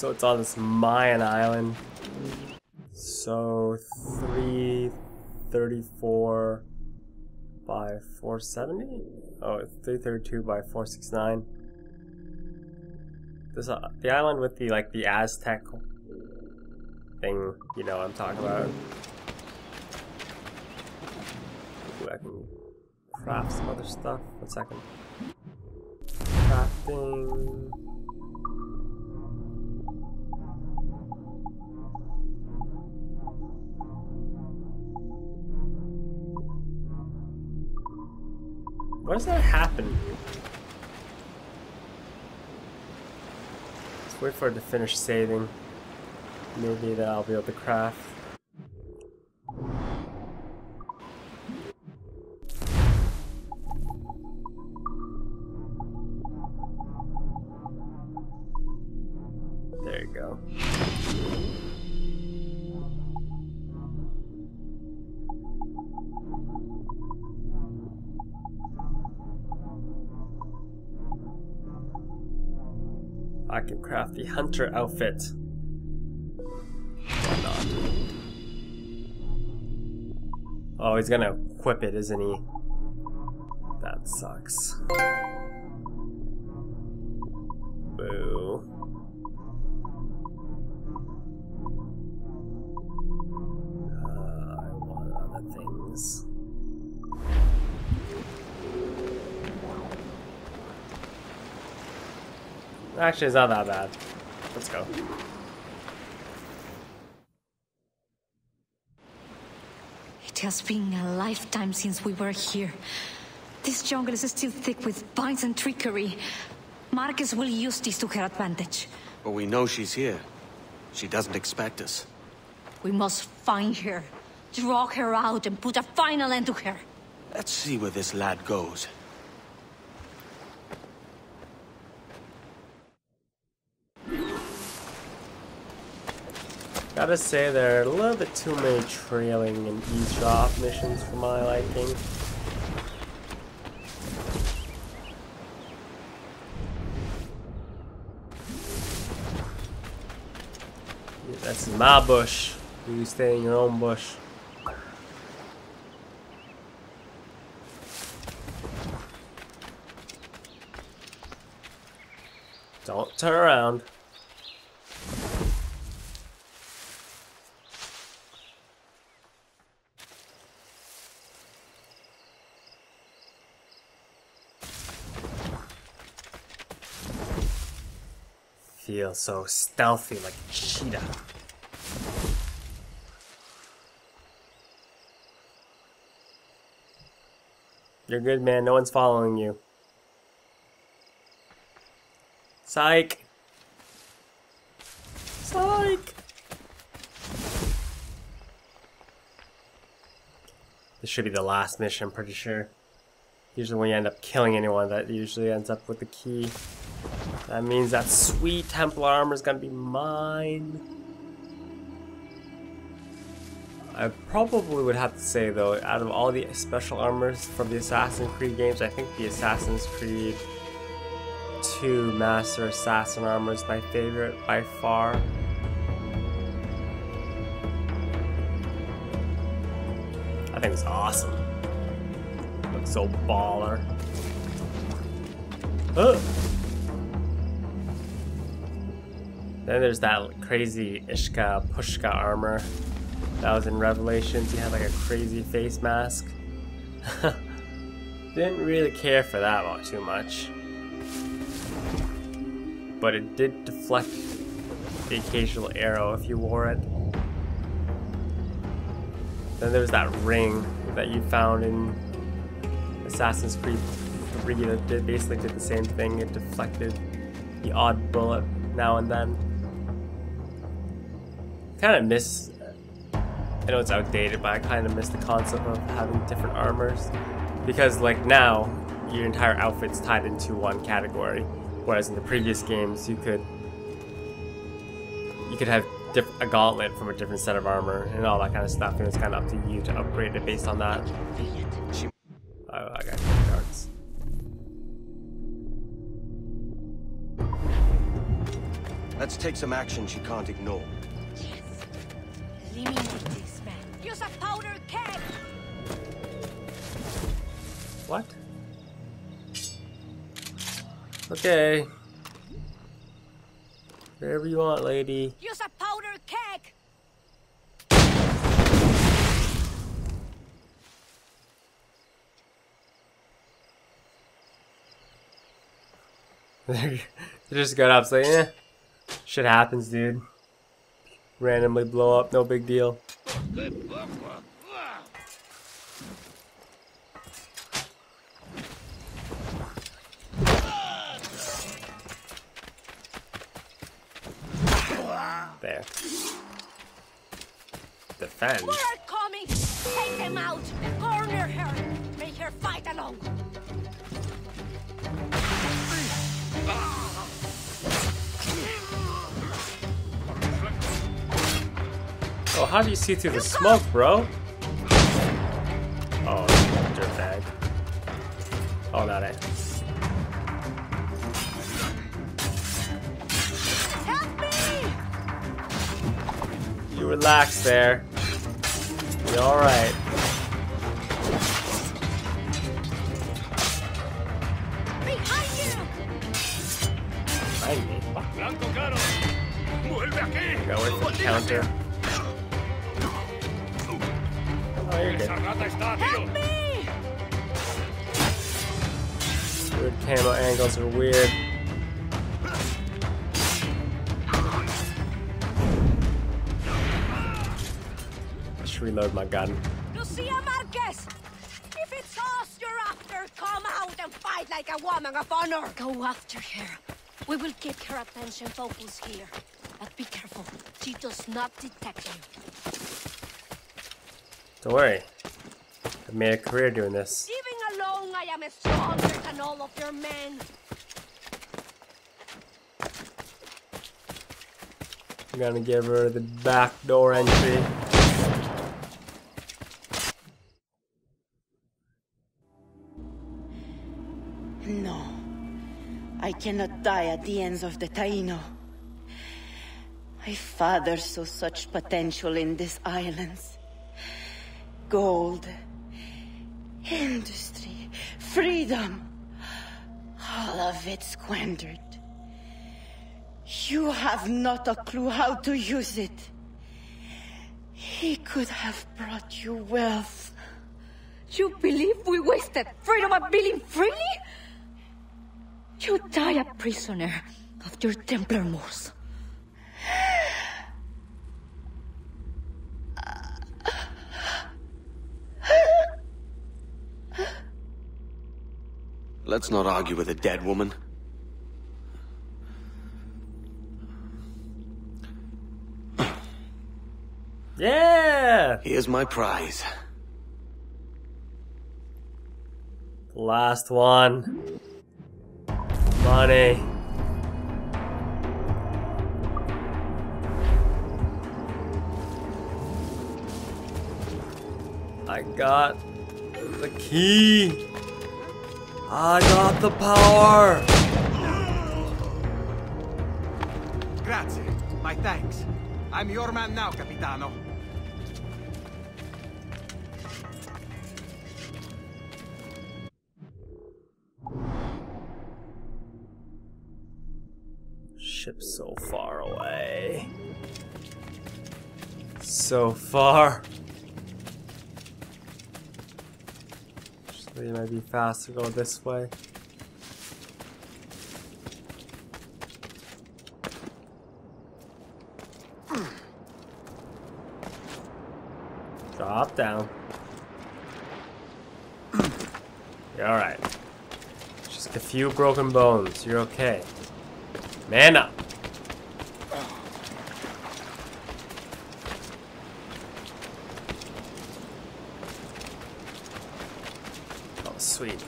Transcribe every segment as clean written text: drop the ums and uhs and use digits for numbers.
So it's on this Mayan island. So 334 by 470? Oh, 332 by 469. This the island with the like the Aztec thing, you know what I'm talking about. Ooh, I can craft some other stuff. One second. Crafting. What does that happen? Let's wait for it to finish saving. Maybe that I'll be able to craft. There you go. I can craft the hunter outfit. Oh, he's gonna equip it, isn't he? That sucks. Boo. I want other things. Actually, it's not that bad. Let's go. It has been a lifetime since we were here. This jungle is still thick with vines and trickery. Marquez will use this to her advantage. But we know she's here. She doesn't expect us. We must find her, draw her out, and put a final end to her. Let's see where this lad goes. Gotta say, there are a little bit too many trailing and eavesdrop missions for my liking. Yeah, that's my bush. You stay in your own bush. Don't turn around. Feel so stealthy like a cheetah. You're good, man. No one's following you. Psych. Psych. This should be the last mission, I'm pretty sure. Usually when you end up killing anyone, that usually ends up with the key. That means that sweet Templar armor is gonna be mine. I probably would have to say though, out of all the special armors from the Assassin's Creed games, I think the Assassin's Creed 2 Master Assassin armor is my favorite by far. I think it's awesome. It looks so baller. Oh. Then there's that crazy Ishka Pushka armor that was in Revelations. You had like a crazy face mask. Didn't really care for that one too much. But it did deflect the occasional arrow if you wore it. Then there was that ring that you found in Assassin's Creed 3 that basically did the same thing. It deflected the odd bullet now and then. Kind of miss, I know it's outdated, but I kind of miss the concept of having different armors, because like now your entire outfit's tied into one category, whereas in the previous games you could have a gauntlet from a different set of armor and all that kind of stuff, and it's kind of up to you to upgrade it based on that. Oh, I got cards. Let's take some action she can't ignore. Yes. Eliminate this man. Use a powder keg! What? Okay. Whatever you want, lady. Use a powder keg! They just got up saying, eh. Shit happens, dude. Randomly blow up, no big deal. There. Defend. We're coming. Take them out. Corner her. Make her fight along. Oh, how do you see through the smoke, bro? Oh, dirtbag. Oh, not it. Help me! You relax there. You're all right. Behind me. Go with the counter. Help me! Weird camo angles are weird. I should reload my gun. Lucia Marquez! If it's us you're after, come out and fight like a woman of honor! Go after her. We will keep her attention focused here. But be careful. She does not detect you. Don't worry. I've made a career doing this. Even alone, I am stronger than all of your men. I'm gonna give her the back door entry. No. I cannot die at the ends of the Taino. My father saw such potential in these islands. Gold, industry, freedom, all of it squandered. You have not a clue how to use it. He could have brought you wealth. You believe we wasted freedom of being free? You die a prisoner of your Templar Moors. Let's not argue with a dead woman. Yeah! Here's my prize. Last one. Money. I got the key. I got the power! Grazie. My thanks. I'm your man now, Capitano. Ship so far away. So far. It might be fast to go this way. Drop down. You're alright. Just a few broken bones. You're okay. Man up. Sweet.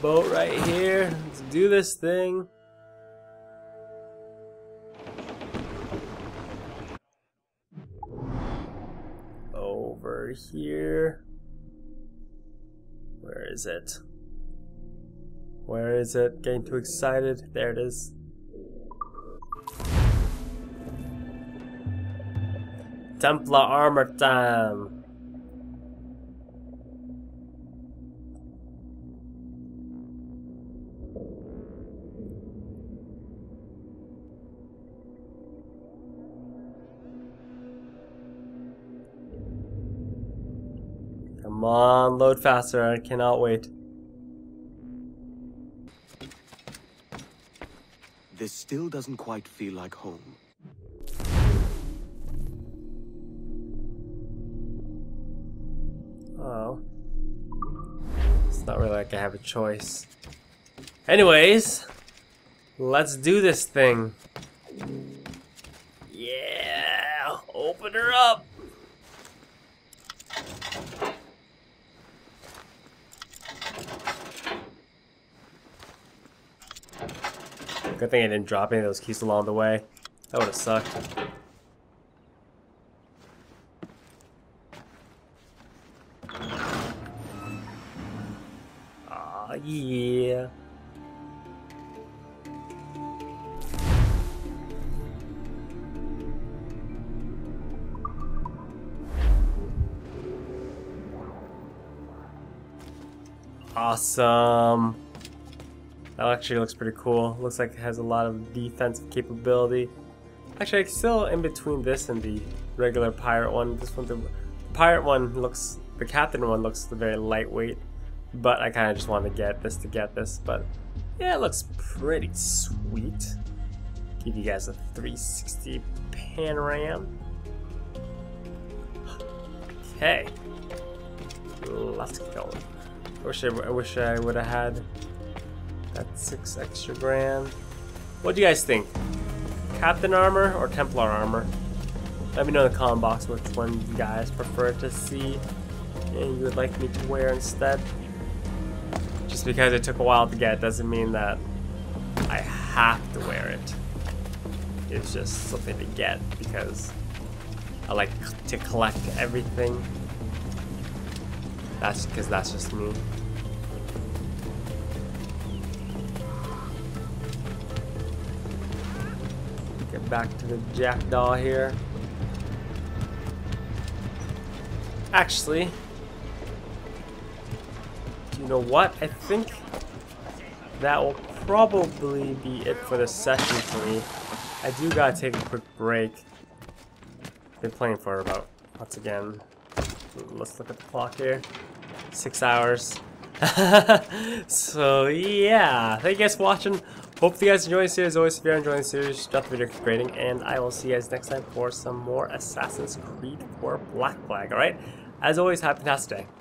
Boat right here. Let's do this thing. Over here. Where is it? Where is it? Getting too excited. There it is. Templar armor time. Come on, load faster. I cannot wait. This still doesn't quite feel like home. Oh. It's not really like I have a choice. Anyways, let's do this thing. Yeah, open her up. Good thing I didn't drop any of those keys along the way. That would have sucked. Aw, yeah. Awesome. That actually looks pretty cool. Looks like it has a lot of defensive capability. Actually, it's still in between this and the regular pirate one. This one, the pirate one looks, the captain one looks very lightweight. But I kind of just wanted to get this. But yeah, it looks pretty sweet. Give you guys a 360 panorama. Okay, let's go. I wish I would have had. That's 6 extra grand. What do you guys think? Captain armor or Templar armor? Let me know in the comment box which one you guys prefer to see and you would like me to wear instead. Just because it took a while to get doesn't mean that I have to wear it. It's just something to get because I like to collect everything. That's because that's just me. Back to the Jackdaw here. Actually, you know what? I think that will probably be it for this session for me. I do gotta take a quick break. Been playing for about, once again, let's look at the clock here. 6 hours. So yeah, thank you guys for watching. Hope you guys enjoyed the series. As always, if you're enjoying the series, drop the video for grading, and I will see you guys next time for some more Assassin's Creed 4 Black Flag, alright? As always, have a fantastic day.